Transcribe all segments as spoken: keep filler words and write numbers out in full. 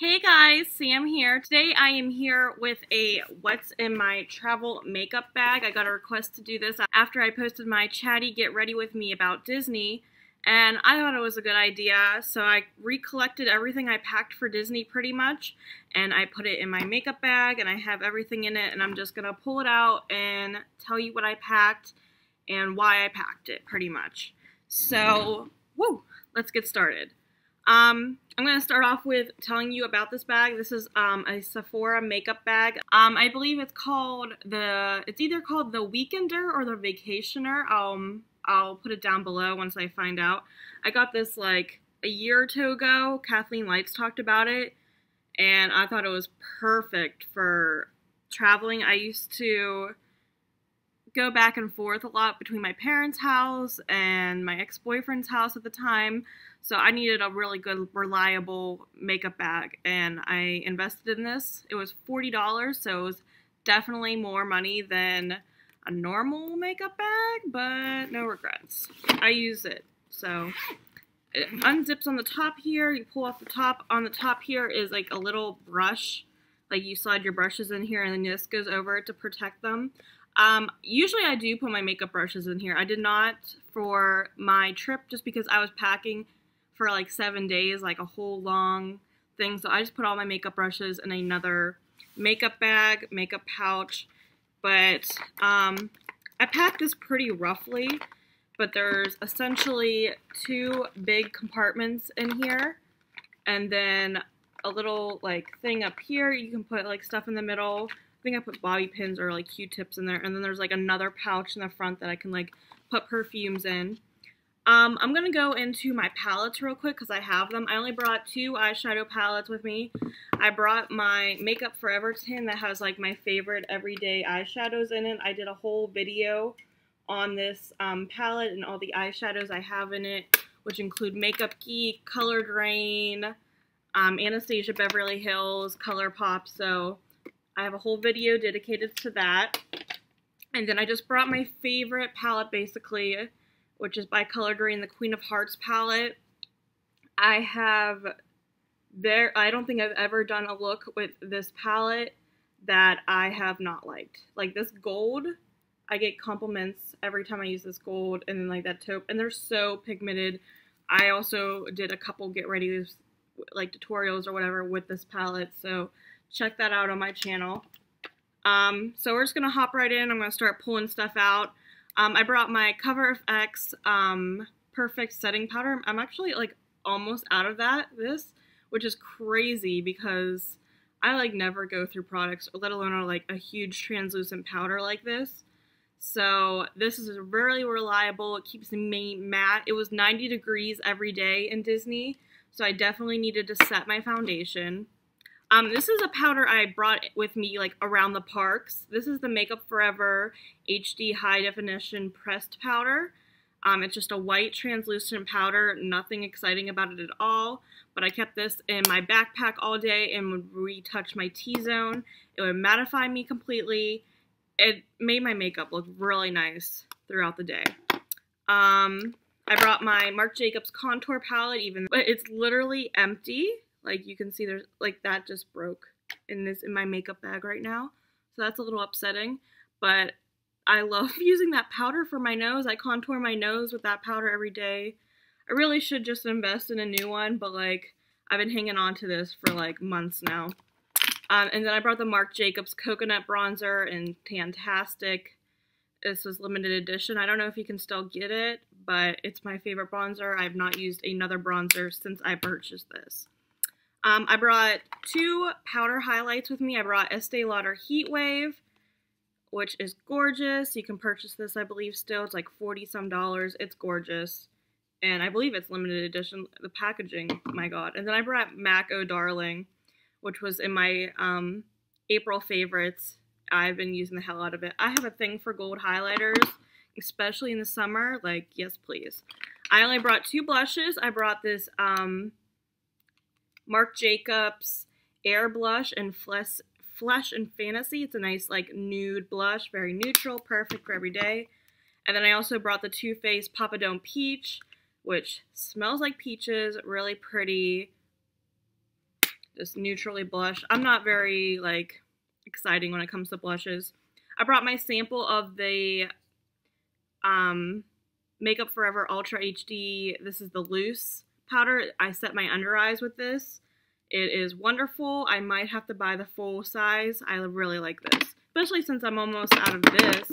Hey guys, Sam here. Today I am here with a what's in my travel makeup bag. I got a request to do this after I posted my chatty get ready with me about Disney, and I thought it was a good idea, so I recollected everything I packed for Disney pretty much, and I put it in my makeup bag, and I have everything in it, and I'm just gonna pull it out and tell you what I packed and why I packed it pretty much. So, woo, let's get started. Um, I'm going to start off with telling you about this bag. This is um, a Sephora makeup bag. Um, I believe it's called the, it's either called the Weekender or the Vacationer. Um, I'll put it down below once I find out. I got this like a year or two ago. Kathleen Lights talked about it, and I thought it was perfect for traveling. I used to go back and forth a lot between my parents' house and my ex-boyfriend's house at the time. So I needed a really good, reliable makeup bag, and I invested in this. It was forty dollars, so it was definitely more money than a normal makeup bag, but no regrets. I use it. So it unzips on the top here. You pull off the top. On the top here is like a little brush. Like you slide your brushes in here, and then this goes over it to protect them. Um, usually I do put my makeup brushes in here. I did not for my trip just because I was packing for like seven days, like a whole long thing. So I just put all my makeup brushes in another makeup bag, makeup pouch. But um, I packed this pretty roughly, but there's essentially two big compartments in here. And then a little like thing up here. You can put like stuff in the middle. I think I put bobby pins or like Q-tips in there. And then there's like another pouch in the front that I can like put perfumes in. Um, I'm going to go into my palettes real quick because I have them. I only brought two eyeshadow palettes with me. I brought my Makeup Forever tin that has like my favorite everyday eyeshadows in it. I did a whole video on this um, palette and all the eyeshadows I have in it, which include Makeup Geek, Colored Raine, um, Anastasia Beverly Hills, ColourPop. So I have a whole video dedicated to that. And then I just brought my favorite palette basically, which is by Colored Raine, the Queen of Hearts palette. I have there, I don't think I've ever done a look with this palette that I have not liked. Like this gold, I get compliments every time I use this gold, and then like that taupe, and they're so pigmented. I also did a couple get ready like tutorials or whatever with this palette, so check that out on my channel. Um, so we're just gonna hop right in. I'm gonna start pulling stuff out. Um, I brought my Cover F X um, Perfect Setting Powder. I'm actually like almost out of that, this, which is crazy because I like never go through products, let alone like a huge translucent powder like this. So this is really reliable. It keeps me matte. It was ninety degrees every day in Disney, so I definitely needed to set my foundation. Um, this is a powder I brought with me like around the parks. This is the Makeup Forever H D High Definition Pressed Powder. Um, it's just a white translucent powder, nothing exciting about it at all, but I kept this in my backpack all day and would retouch my T-zone. It would mattify me completely. It made my makeup look really nice throughout the day. Um, I brought my Marc Jacobs Contour Palette even, but it's literally empty. Like you can see there's like that just broke in this in my makeup bag right now. So that's a little upsetting, but I love using that powder for my nose. I contour my nose with that powder every day. I really should just invest in a new one, but like I've been hanging on to this for like months now. Um, and then I brought the Marc Jacobs Coconut Bronzer and Tantastic. This was limited edition. I don't know if you can still get it, but it's my favorite bronzer. I have not used another bronzer since I purchased this. Um, I brought two powder highlights with me. I brought Estée Lauder Heat Wave, which is gorgeous. You can purchase this, I believe, still. It's like forty some dollars. It's gorgeous. And I believe it's limited edition. The packaging, my god. And then I brought Mac Oh Darling, which was in my um, April favorites. I've been using the hell out of it. I have a thing for gold highlighters, especially in the summer. Like, yes, please. I only brought two blushes. I brought this Um, Marc Jacobs Air Blush and Flesh, Flesh and Fantasy. It's a nice like nude blush, very neutral, perfect for every day. And then I also brought the Too Faced Papadone Peach, which smells like peaches, really pretty. this neutrally blush. I'm not very, like, exciting when it comes to blushes. I brought my sample of the um, Makeup Forever Ultra H D. This is the loose powder. I set my under eyes with this. It is wonderful. I might have to buy the full size. I really like this, especially since I'm almost out of this.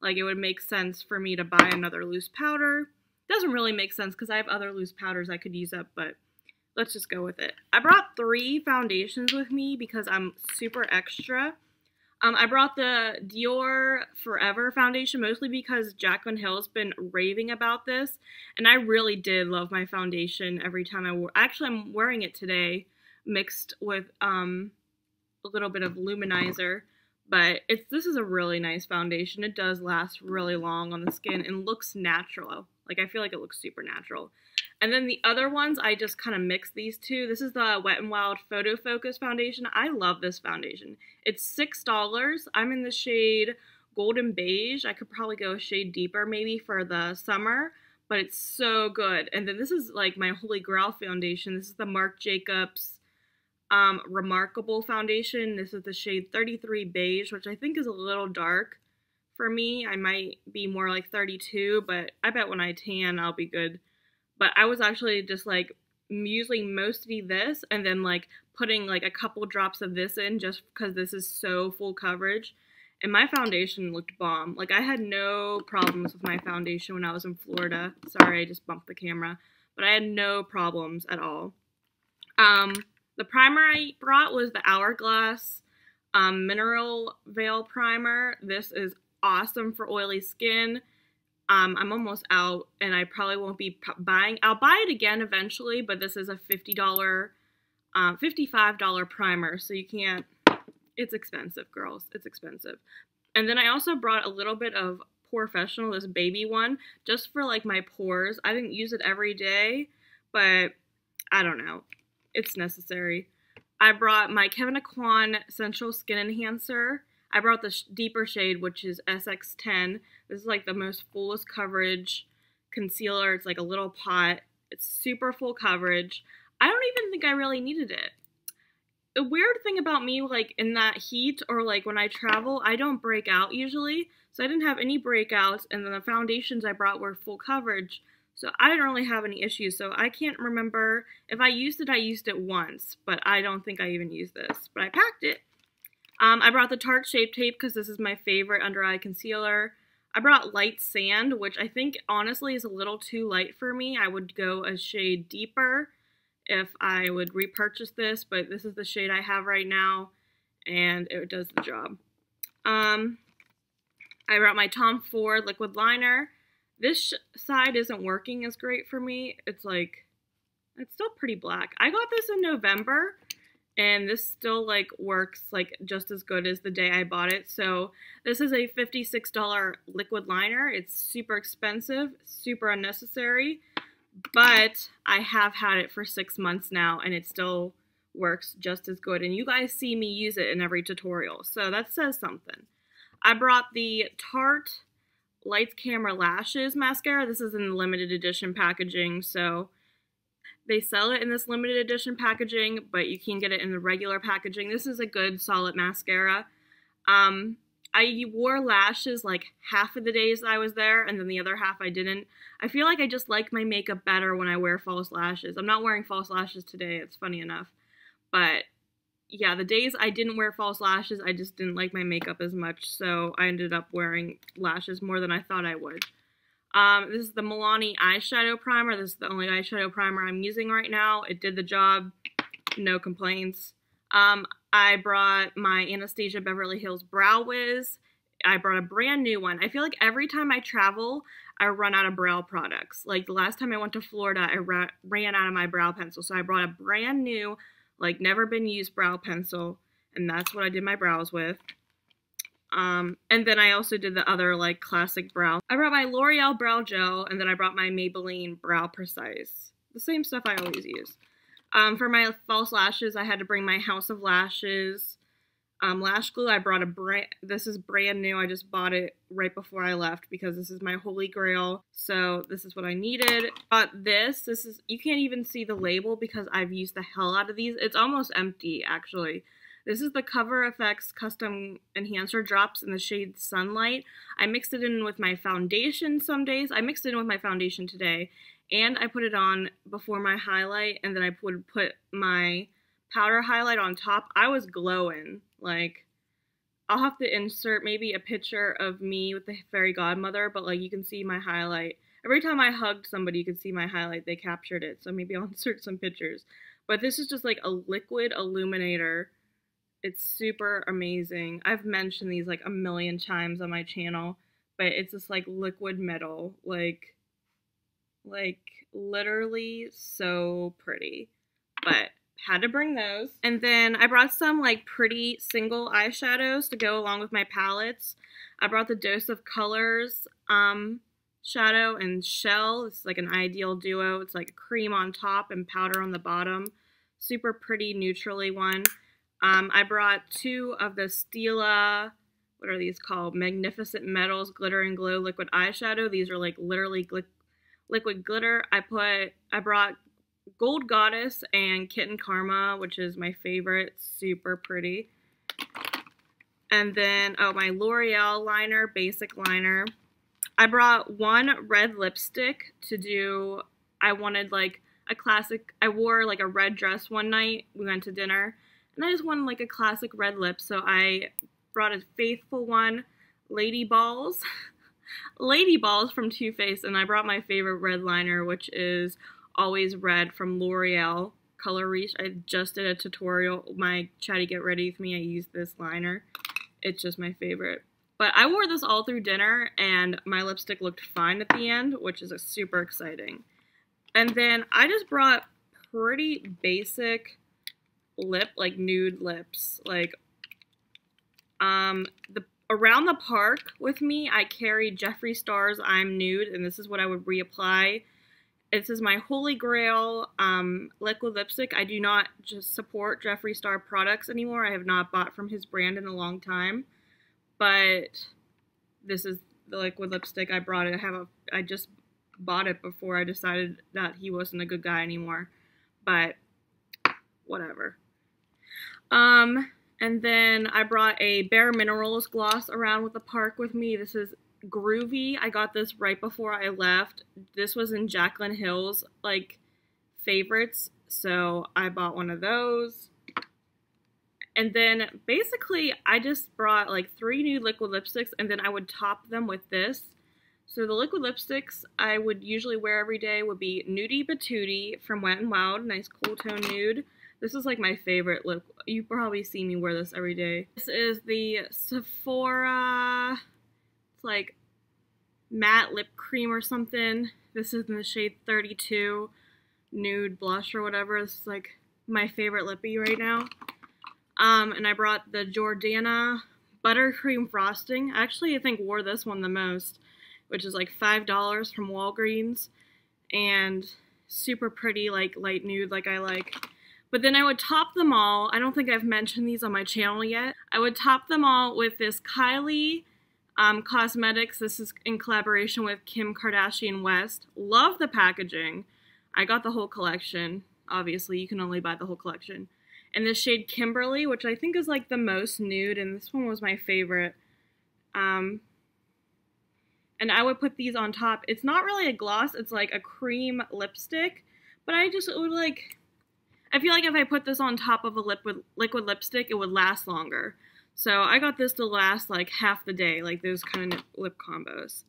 Like, it would make sense for me to buy another loose powder. Doesn't really make sense because I have other loose powders I could use up, but let's just go with it. I brought three foundations with me because I'm super extra. Um, I brought the Dior Forever foundation mostly because Jaclyn Hill's been raving about this, and I really did love my foundation every time I wore. Actually, I'm wearing it today mixed with um, a little bit of luminizer, but it's this is a really nice foundation. It does last really long on the skin and looks natural. Like, I feel like it looks super natural. And then the other ones, I just kind of mix these two. This is the Wet n' Wild Photo Focus Foundation. I love this foundation. It's six dollars. I'm in the shade Golden Beige. I could probably go a shade deeper maybe for the summer, but it's so good. And then this is like my Holy Grail foundation. This is the Marc Jacobs um, Remarkable Foundation. This is the shade thirty-three Beige, which I think is a little dark. For me, I might be more like thirty-two, but I bet when I tan, I'll be good. But I was actually just like using mostly this and then like putting like a couple drops of this in just because this is so full coverage. And my foundation looked bomb. Like, I had no problems with my foundation when I was in Florida. Sorry, I just bumped the camera. But I had no problems at all. Um, the primer I brought was the Hourglass um, Mineral Veil Primer. This is awesome for oily skin. Um, I'm almost out, and I probably won't be buying. I'll buy it again eventually, but this is a fifty dollar, um, fifty-five dollar primer, so you can't. It's expensive, girls. It's expensive. And then I also brought a little bit of Porefessional, this baby one, just for like my pores. I didn't use it every day, but I don't know. It's necessary. I brought my Kevyn Aucoin Sensual Skin Enhancer. I brought the sh deeper shade, which is S X ten. This is like the most fullest coverage concealer. It's like a little pot. It's super full coverage. I don't even think I really needed it. The weird thing about me, like in that heat or like when I travel, I don't break out usually. So I didn't have any breakouts, and then the foundations I brought were full coverage. So I didn't really have any issues. So I can't remember. If I used it, I used it once, but I don't think I even used this. But I packed it. Um, I brought the Tarte Shape Tape because this is my favorite under-eye concealer. I brought Light Sand, which I think, honestly, is a little too light for me. I would go a shade deeper if I would repurchase this, but this is the shade I have right now, and it does the job. Um, I brought my Tom Ford Liquid Liner. This side isn't working as great for me. It's like, it's still pretty black. I got this in November. And this still, like, works, like, just as good as the day I bought it. So this is a fifty-six dollar liquid liner. It's super expensive, super unnecessary. But I have had it for six months now, and it still works just as good. And you guys see me use it in every tutorial. So that says something. I brought the Tarte Lights Camera Lashes Mascara. This is in limited edition packaging, so... They sell it in this limited edition packaging, but you can get it in the regular packaging. This is a good, solid mascara. Um, I wore lashes like half of the days I was there, and then the other half I didn't. I feel like I just like my makeup better when I wear false lashes. I'm not wearing false lashes today. It's funny enough. But, yeah, the days I didn't wear false lashes, I just didn't like my makeup as much, so I ended up wearing lashes more than I thought I would. Um, this is the Milani eyeshadow primer. This is the only eyeshadow primer I'm using right now. It did the job. No complaints. Um, I brought my Anastasia Beverly Hills Brow Wiz. I brought a brand new one. I feel like every time I travel, I run out of brow products. Like, the last time I went to Florida, I ra ran out of my brow pencil. So I brought a brand new, like, never been used brow pencil. And that's what I did my brows with. Um, and then I also did the other, like, classic brow. I brought my L'Oreal Brow Gel, and then I brought my Maybelline Brow Precise. The same stuff I always use. Um, for my false lashes, I had to bring my House of Lashes Um, lash glue, I brought a brand, this is brand new. I just bought it right before I left because this is my holy grail. So this is what I needed. Bought this, this is, you can't even see the label because I've used the hell out of these. It's almost empty, actually. This is the Cover F X Custom Enhancer Drops in the shade Sunlight. I mixed it in with my foundation some days. I mixed it in with my foundation today. And I put it on before my highlight, and then I would put my powder highlight on top. I was glowing. Like, I'll have to insert maybe a picture of me with the fairy godmother, but like you can see my highlight. Every time I hugged somebody, you could see my highlight. They captured it, so maybe I'll insert some pictures. But this is just like a liquid illuminator. It's super amazing. I've mentioned these like a million times on my channel, but it's this like liquid metal, like, like literally so pretty. But had to bring those. And then I brought some like pretty single eyeshadows to go along with my palettes. I brought the Dose of Colors um, shadow and shell. It's like an ideal duo. It's like cream on top and powder on the bottom. Super pretty neutrally one. Um, I brought two of the Stila, what are these called? Magnificent Metals Glitter and Glow Liquid Eyeshadow. These are like literally gl liquid glitter. I put, I brought Gold Goddess and Kitten Karma, which is my favorite, super pretty. And then, oh, my L'Oreal liner, basic liner. I brought one red lipstick to do, I wanted like a classic, I wore like a red dress one night, we went to dinner, and I just wanted like a classic red lip, so I brought a faithful one, Lady Balls, Lady Balls from Too Faced, and I brought my favorite red liner, which is Always Red from L'Oreal Color Riche. I just did a tutorial, my chatty get ready with me, I used this liner. It's just my favorite. But I wore this all through dinner, and my lipstick looked fine at the end, which is super exciting. And then I just brought pretty basic lip, like nude lips. Like, um, the around the park with me, I carried Jeffree Star's I'm Nude, and this is what I would reapply. This is my holy grail um, liquid lipstick. I do not just support Jeffree Star products anymore. I have not bought from his brand in a long time. But this is the liquid lipstick I brought. It. I have a, I just bought it before I decided that he wasn't a good guy anymore. But whatever. Um, and then I brought a Bare Minerals gloss around with the park with me. This is Groovy. I got this right before I left. This was in Jaclyn Hill's like favorites, so I bought one of those. And then basically I just brought like three new liquid lipsticks, and then I would top them with this. So the liquid lipsticks I would usually wear every day would be Nudie Patootie from Wet n' Wild, nice cool tone nude. This is like my favorite lip. You probably see me wear this every day. This is the Sephora like matte lip cream or something. This is in the shade thirty-two nude blush or whatever. This is like my favorite lippy right now. Um, and I brought the Jordana buttercream frosting. Actually, I think wore this one the most, which is like five dollars from Walgreens, and super pretty, like light nude, like I like. But then I would top them all. I don't think I've mentioned these on my channel yet. I would top them all with this Kylie Um, Cosmetics. This is in collaboration with Kim Kardashian West. Love the packaging. I got the whole collection. Obviously, you can only buy the whole collection. And this shade Kimberly, which I think is like the most nude, and this one was my favorite. Um, and I would put these on top. It's not really a gloss, it's like a cream lipstick, but I just would like, I feel like if I put this on top of a liquid, liquid lipstick, it would last longer. So I got this to last like half the day, like those kind of lip combos.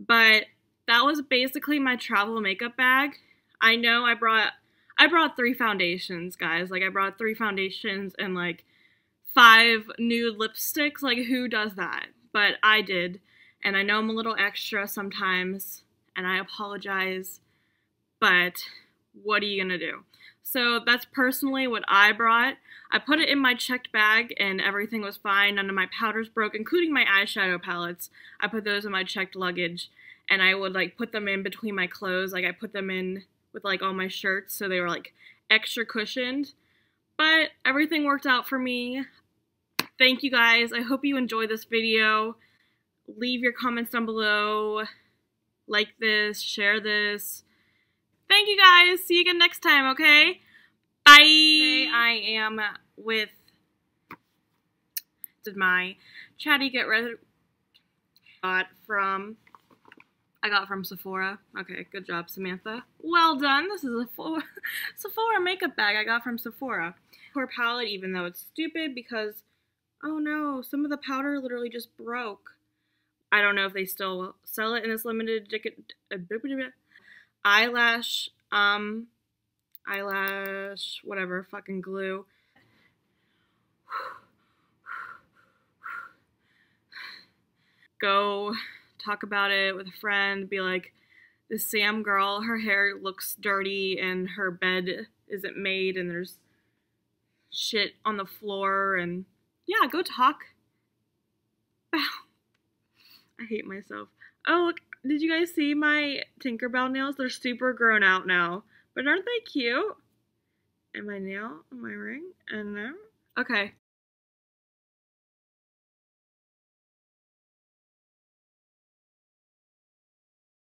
But that was basically my travel makeup bag. I know I brought, I brought three foundations, guys. Like I brought three foundations and like five nude lipsticks. Like who does that? But I did. And I know I'm a little extra sometimes, and I apologize. But what are you gonna do? So that's personally what I brought. I put it in my checked bag and everything was fine. None of my powders broke, including my eyeshadow palettes. I put those in my checked luggage, and I would like put them in between my clothes. Like I put them in with like all my shirts, so they were like extra cushioned. But everything worked out for me. thank you guys. I hope you enjoyed this video. Leave your comments down below. Like this, share this. Thank you guys. See you again next time, okay? Bye. Today I am with did my chatty get ready got from I got from Sephora. Okay, good job, Samantha. Well done. This is a Sephora, Sephora makeup bag I got from Sephora. Poor palette, even though it's stupid because, oh no, some of the powder literally just broke. I don't know if they still sell it in this limited eyelash, um, eyelash, whatever, fucking glue. Go talk about it with a friend, be like, this Sam girl, her hair looks dirty and her bed isn't made and there's shit on the floor, and yeah, go talk. I hate myself. Oh, look, did you guys see my Tinkerbell nails? They're super grown out now, but aren't they cute? And my nail, and my ring, and no. Okay.